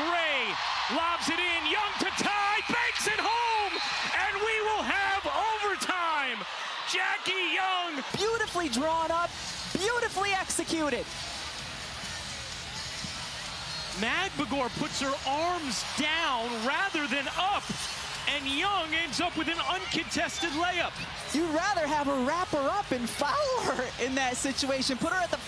three, lobs it in, Young to tie, banks it home, and we will have overtime. Jackie Young. Beautifully drawn up, beautifully executed. Magbegor puts her arms down rather than up, and Young ends up with an uncontested layup. You'd rather have her wrap her up and foul her in that situation, put her at the free